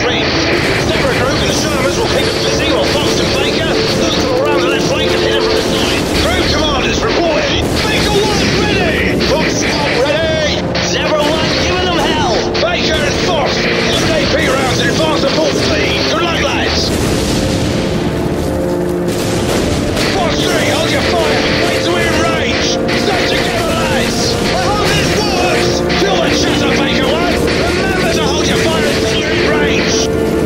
stream. Separate group and Shermans will pick up the single Fox and Baker. Those who are around the left flank and hit it from the side. Group commanders report in. Baker 1 ready! Fox not ready! Zebra 1 giving them hell! Baker and Fox, use AP rounds and advance the full speed. Good luck, lads! Fox 3, hold your fire! Wait till we're in range! Stay together, lads! I hope this works! Fill the chatter, Baker 1! Remember to hold your fire until you're in range!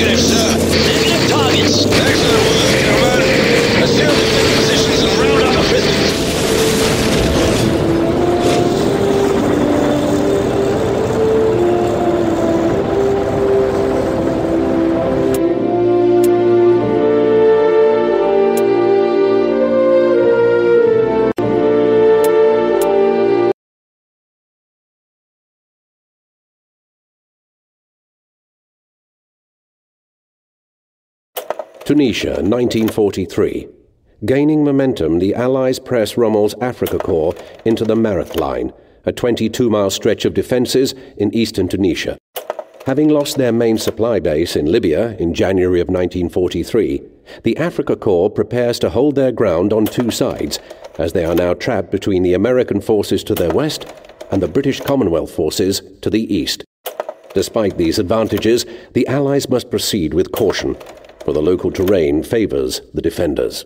Negative, sir. Negative targets. Excellent work, Hillman. Assume defense positions and round up the prisoners. Tunisia, 1943. Gaining momentum, the Allies press Rommel's Africa Corps into the Marath Line, a 22-mile stretch of defences in eastern Tunisia. Having lost their main supply base in Libya in January of 1943, the Africa Corps prepares to hold their ground on two sides, as they are now trapped between the American forces to their west and the British Commonwealth forces to the east. Despite these advantages, the Allies must proceed with caution, for the local terrain favors the defenders.